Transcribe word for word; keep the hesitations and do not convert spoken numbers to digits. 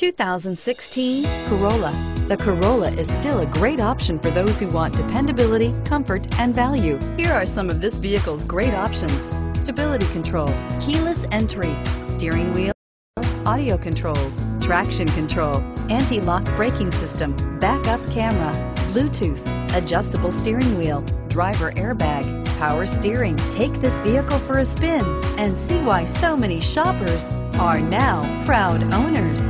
two thousand sixteen Corolla. The Corolla is still a great option for those who want dependability, comfort, and value. Here are some of this vehicle's great options: stability control, keyless entry, steering wheel audio controls, traction control, anti-lock braking system, backup camera, Bluetooth, adjustable steering wheel, driver airbag, power steering. Take this vehicle for a spin and see why so many shoppers are now proud owners.